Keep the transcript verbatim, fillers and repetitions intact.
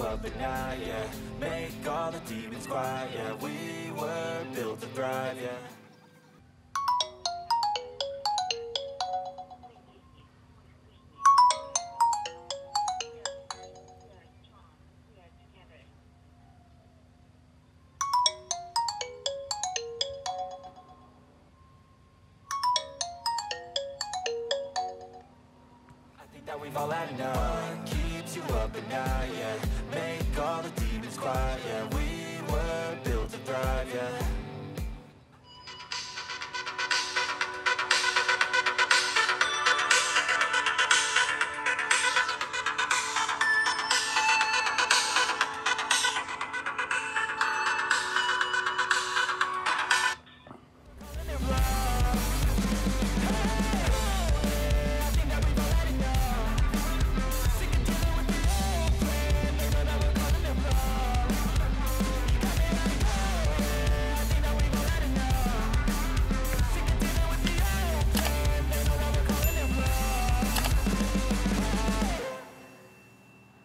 up at night, yeah. Make all the demons quiet, yeah. We were built to thrive, yeah. That we've all had enough. One keeps you up at night, yeah. Make all the demons quiet, yeah. We were built to thrive, yeah.